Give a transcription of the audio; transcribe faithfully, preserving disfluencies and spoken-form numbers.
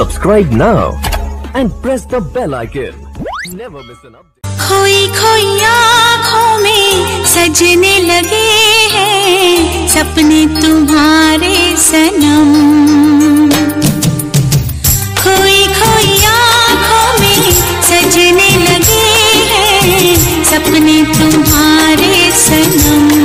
Subscribe now and press the bell icon. Never miss an update. खोई खोई आँखों में सजने लगे हैं सपने तुम्हारे सनम। खोई खोई आँखों में सजने लगे हैं सपने तुम्हारे सनम।